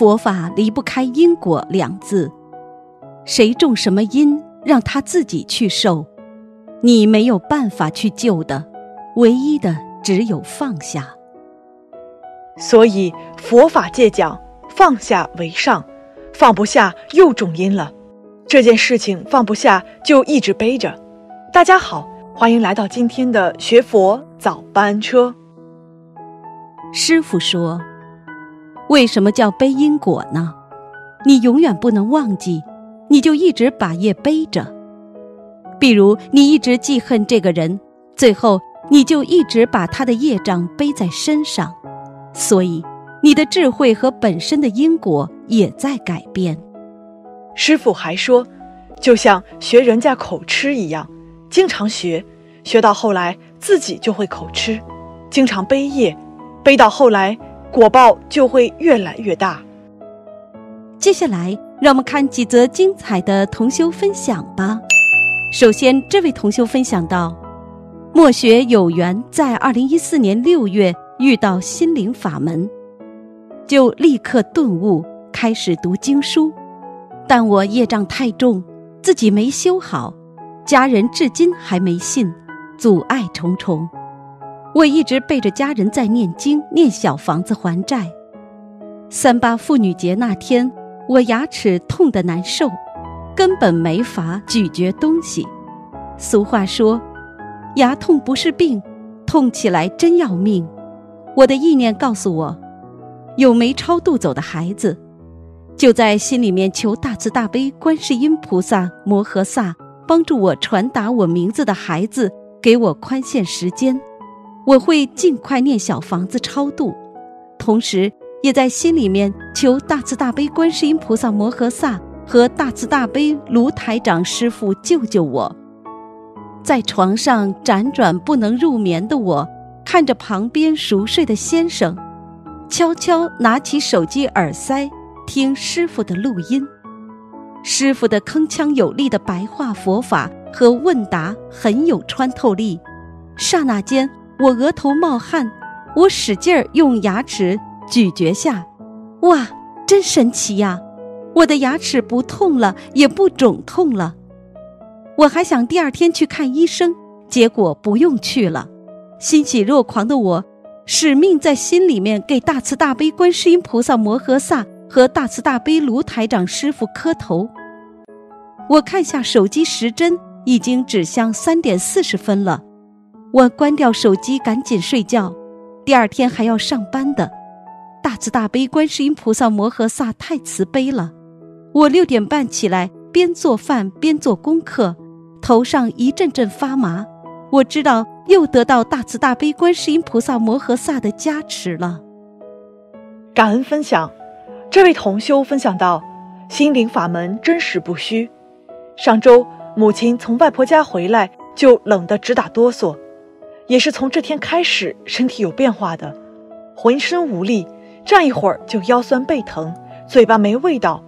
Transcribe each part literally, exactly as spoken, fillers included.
佛法离不开因果两字，谁种什么因，让他自己去受，你没有办法去救的，唯一的只有放下。所以佛法界讲放下为上，放不下又种因了，这件事情放不下就一直背着。大家好，欢迎来到今天的学佛早班车。师父说，为什么叫背因果呢？你永远不能忘记，你就一直把业背着。比如你一直记恨这个人，最后你就一直把他的业障背在身上，所以你的智慧和本身的因果也在改变。师父还说，就像学人家口吃一样，经常学，学到后来自己就会口吃，经常背业，背到后来果报就会越来越大。接下来让我们看几则精彩的同修分享吧。首先，这位同修分享到，墨学有缘在二零一四年六月遇到心灵法门，就立刻顿悟，开始读经书。但我业障太重，自己没修好，家人至今还没信，阻碍重重。我一直背着家人在念经，念小房子还债。三八妇女节那天，我牙齿痛得难受，根本没法咀嚼东西。俗话说，牙痛不是病，痛起来真要命。我的意念告诉我，有没超度走的孩子，就在心里面求大慈大悲观世音菩萨摩诃萨帮助我传达我名字的孩子，给我宽限时间，我会尽快念小房子超度。同时也在心里面求大慈大悲观世音菩萨摩诃萨和大慈大悲卢台长师父救救我。在床上辗转不能入眠的我，看着旁边熟睡的先生，悄悄拿起手机耳塞听师父的录音。师父的铿锵有力的白话佛法和问答很有穿透力，刹那间我额头冒汗，我使劲儿用牙齿咀嚼下，哇，真神奇呀！我的牙齿不痛了，也不肿痛了。我还想第二天去看医生，结果不用去了。欣喜若狂的我，使命在心里面给大慈大悲观世音菩萨摩诃萨和大慈大悲卢台长师父磕头。我看下手机时针，已经指向三点四十分了。我关掉手机赶紧睡觉，第二天还要上班的。大慈大悲观世音菩萨摩诃萨太慈悲了，我六点半起来，边做饭边做功课，头上一阵阵发麻，我知道又得到大慈大悲观世音菩萨摩诃萨的加持了。感恩分享。这位同修分享到，心灵法门真实不虚。上周母亲从外婆家回来就冷得直打哆嗦，也是从这天开始身体有变化的，浑身无力，站一会儿就腰酸背疼，嘴巴没味道，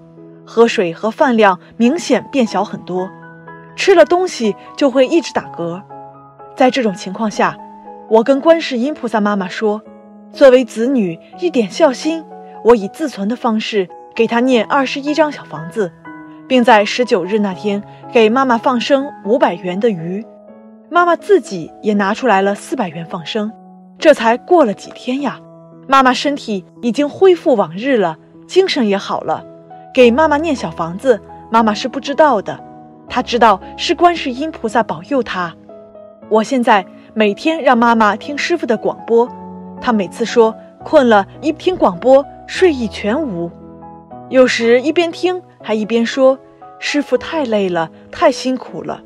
喝水和饭量明显变小很多，吃了东西就会一直打嗝。在这种情况下，我跟观世音菩萨妈妈说，作为子女一点孝心，我以自存的方式给她念二十一张小房子，并在十九日那天给妈妈放生五百元的鱼，妈妈自己也拿出来了四百元放生。这才过了几天呀，妈妈身体已经恢复往日了，精神也好了。给妈妈念小房子，妈妈是不知道的，她知道是观世音菩萨保佑她。我现在每天让妈妈听师父的广播，她每次说困了一听广播睡意全无，有时一边听还一边说师父太累了，太辛苦了。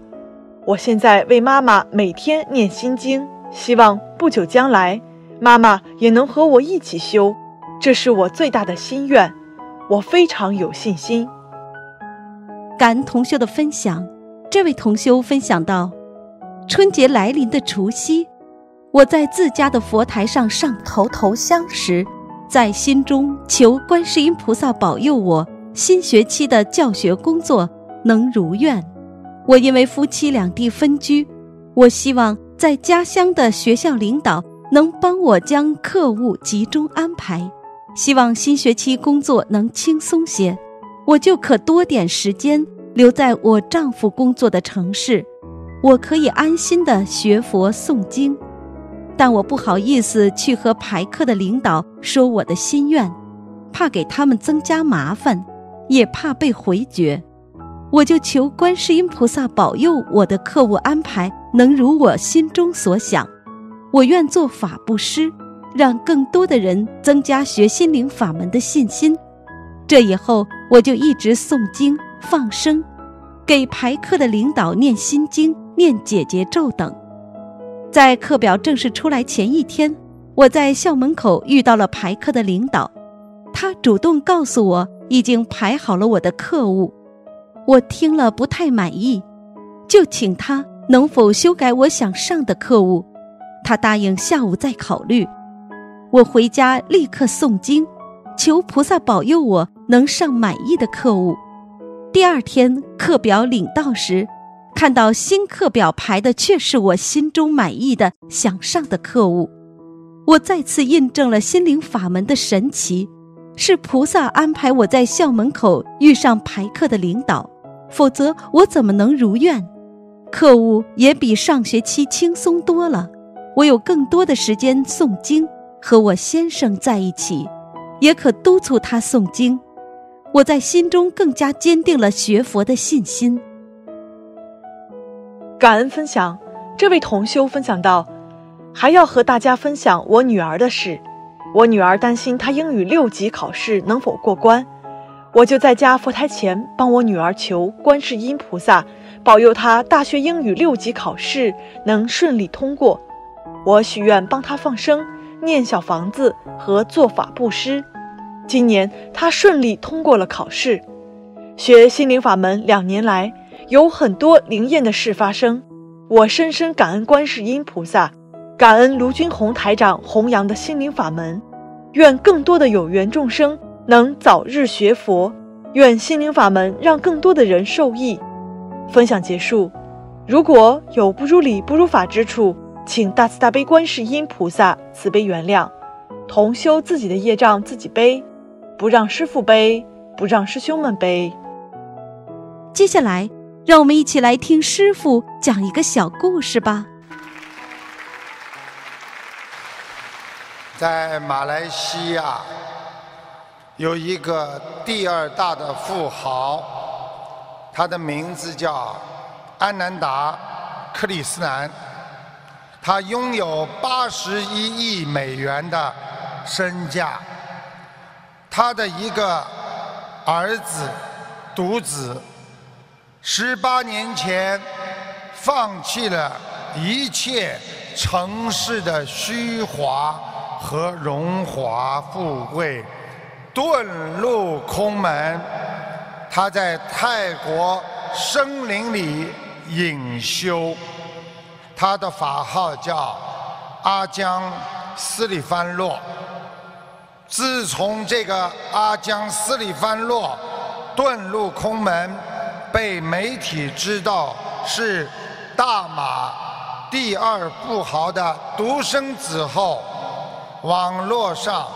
我现在为妈妈每天念心经，希望不久将来妈妈也能和我一起修，这是我最大的心愿，我非常有信心。感恩同修的分享。这位同修分享到，春节来临的除夕，我在自家的佛台上上头头香时，在心中求观世音菩萨保佑我新学期的教学工作能如愿。我因为夫妻两地分居，我希望在家乡的学校领导能帮我将课务集中安排，希望新学期工作能轻松些，我就可多点时间留在我丈夫工作的城市，我可以安心地学佛诵经。但我不好意思去和排课的领导说我的心愿，怕给他们增加麻烦，也怕被回绝。我就求观世音菩萨保佑我的课务安排能如我心中所想。我愿做法布施，让更多的人增加学心灵法门的信心。这以后我就一直诵经放生，给排课的领导念心经、念解结咒等。在课表正式出来前一天，我在校门口遇到了排课的领导，他主动告诉我已经排好了我的课务。我听了不太满意，就请他能否修改我想上的课务。他答应下午再考虑。我回家立刻诵经，求菩萨保佑我能上满意的课务。第二天课表领到时，看到新课表排的却是我心中满意的想上的课务。我再次印证了心灵法门的神奇，是菩萨安排我在校门口遇上排课的领导，否则我怎么能如愿？课务也比上学期轻松多了，我有更多的时间诵经，和我先生在一起，也可督促他诵经。我在心中更加坚定了学佛的信心。感恩分享，这位同修分享到，还要和大家分享我女儿的事。我女儿担心她英语六级考试能否过关，我就在家佛台前帮我女儿求观世音菩萨保佑她大学英语六级考试能顺利通过。我许愿帮她放生、念小房子和做法布施，今年她顺利通过了考试。学心灵法门两年来，有很多灵验的事发生，我深深感恩观世音菩萨，感恩卢军宏台长弘扬的心灵法门。愿更多的有缘众生能早日学佛，愿心灵法门让更多的人受益。分享结束，如果有不如理不如法之处，请大慈大悲观世音菩萨慈悲原谅。同修自己的业障自己背，不让师父背，不让师兄们背。接下来让我们一起来听师父讲一个小故事吧。在马来西亚，有一个第二大的富豪，他的名字叫安南达·克里斯南，他拥有八十一亿美元的身价。他的一个儿子独子，十八年前放弃了一切城市的虚华和荣华富贵，遁入空门。他在泰国森林里隐修，他的法号叫阿姜斯里番洛。自从这个阿姜斯里番洛遁入空门被媒体知道是大马第二富豪的独生子后，网络上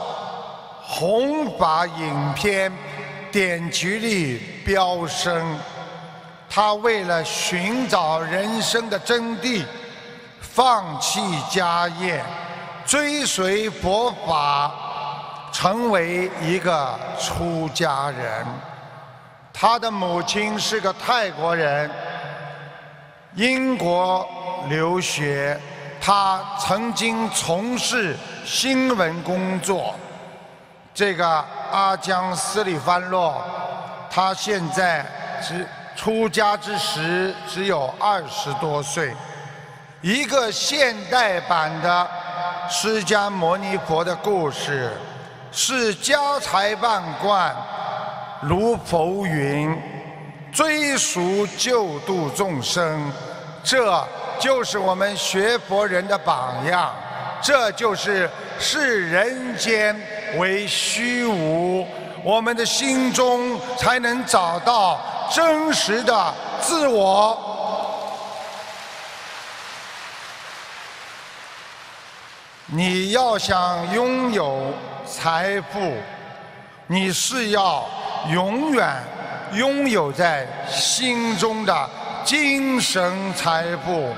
弘法影片点击率飙升。他为了寻找人生的真谛，放弃家业，追随佛法，成为一个出家人。他的母亲是个泰国人，英国留学，他曾经从事新闻工作。这个阿姜斯里番洛，他现在只出家之时只有二十多岁，一个现代版的释迦牟尼佛的故事，是家财万贯如浮云，追溯救度众生。这就是我们学佛人的榜样，这就是视人间为虚无，我们的心中才能找到真实的自我。你要想拥有财富，你是要永远拥有在心中的精神财富。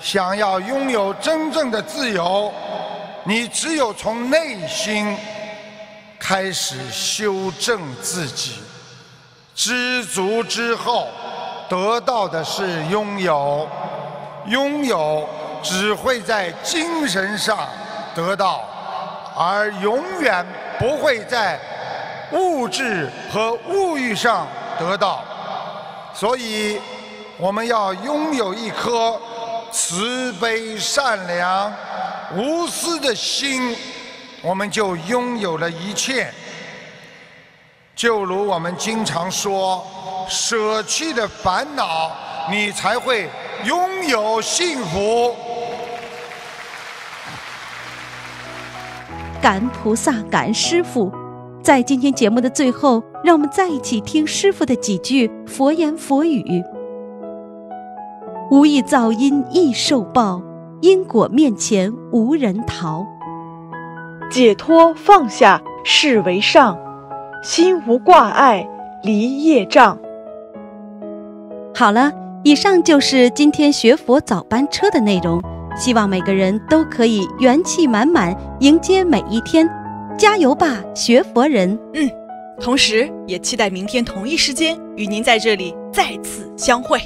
想要拥有真正的自由，你只有从内心开始修正自己。知足之后，得到的是拥有，拥有只会在精神上得到，而永远不会在物质和物欲上得到。所以，我们要拥有一颗慈悲、善良、无私的心，我们就拥有了一切。就如我们经常说，舍去的烦恼，你才会拥有幸福。感恩菩萨，感恩师父。在今天节目的最后，让我们再一起听师父的几句佛言佛语。无意造因亦受报，因果面前无人逃。解脱放下是为上，心无挂碍离业障。好了，以上就是今天学佛早班车的内容。希望每个人都可以元气满满，迎接每一天。加油吧，学佛人！嗯，同时也期待明天同一时间与您在这里再次相会。